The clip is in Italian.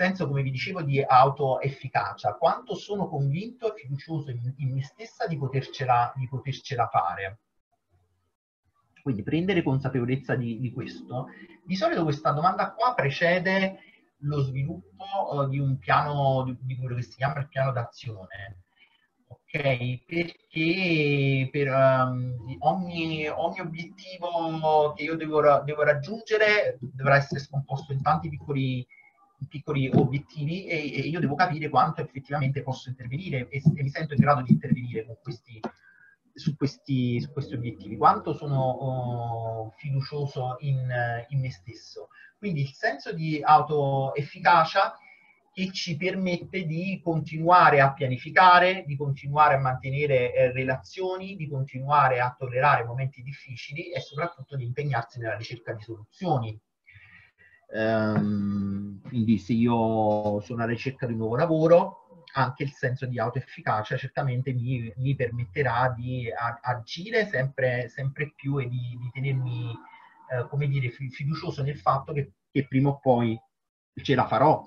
senso, come vi dicevo, di autoefficacia, quanto sono convinto e fiducioso in me stessa di potercela fare. Quindi prendere consapevolezza di questo. Di solito questa domanda qua precede lo sviluppo di un piano, di quello che si chiama il piano d'azione. Ok? Perché per ogni obiettivo che io devo raggiungere dovrà essere scomposto in tanti piccoli obiettivi, e io devo capire quanto effettivamente posso intervenire e mi sento in grado di intervenire su questi obiettivi, quanto sono fiducioso in me stesso. Quindi il senso di autoefficacia che ci permette di continuare a pianificare, di continuare a mantenere relazioni, di continuare a tollerare momenti difficili e soprattutto di impegnarsi nella ricerca di soluzioni. Quindi se io sono alla ricerca di un nuovo lavoro, anche il senso di autoefficacia certamente mi permetterà di agire sempre più e di tenermi, come dire, fiducioso nel fatto che prima o poi ce la farò.